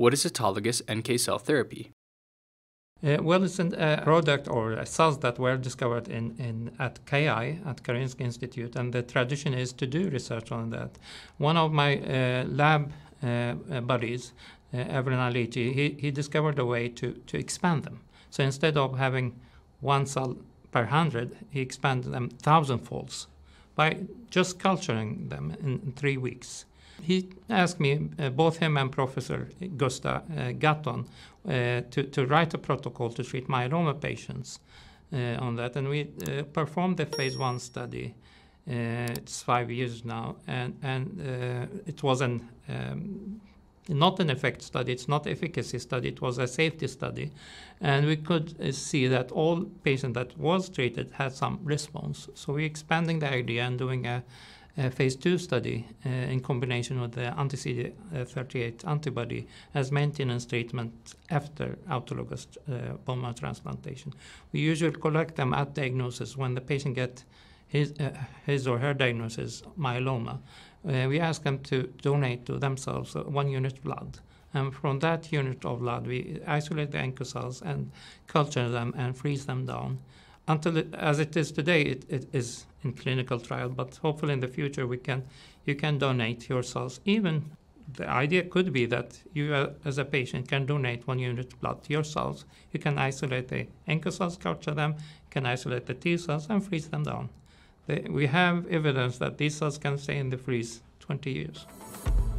What is autologous NK cell therapy? Well, it's a product or cells that were discovered at KI, at Karinsky Institute, and the tradition is to do research on that. One of my lab buddies, Evrin Aliti, he discovered a way to expand them. So instead of having one cell per 100, he expanded them 1,000-fold by just culturing them in 3 weeks. He asked me, both him and Professor Gustav Gatton, to write a protocol to treat myeloma patients on that. And we performed the phase 1 study. It's 5 years now. And it was not an effect study. It's not an efficacy study. It was a safety study. And we could see that all patients that was treated had some response. So we're expanding the idea and doing a phase 2 study in combination with the anti-CD38 antibody as maintenance treatment after autologous bone marrow transplantation. We usually collect them at diagnosis when the patient gets his or her diagnosis, myeloma. We ask them to donate to themselves 1 unit blood. And from that unit of blood, we isolate the NK cells and culture them and freeze them down. Until as it is today, it is in clinical trial, but hopefully in the future you can donate your cells. Even the idea could be that you as a patient can donate 1 unit blood to your cells. You can isolate the NK cells, culture them, can isolate the T cells and freeze them down. We have evidence that these cells can stay in the freeze 20 years.